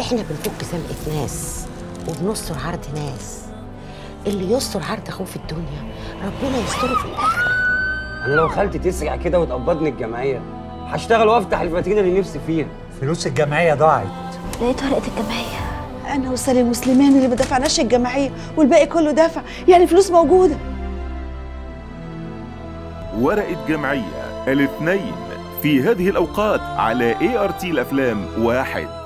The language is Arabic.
احنا بنفك زنقة ناس وبنستر عرض ناس. اللي يستر عرض اخوه في الدنيا ربنا يستره في الاخره. انا لو خالتي تسرع كده وتقبضني الجمعيه هشتغل وافتح الفاتينه اللي نفسي فيها. فلوس الجمعيه ضاعت. لقيت ورقه الجمعيه. انا وسالم مسلمان اللي ما دفعناش الجمعيه والباقي كله دفع، يعني فلوس موجوده. ورقه جمعيه الاثنين في هذه الاوقات على ART الافلام 1.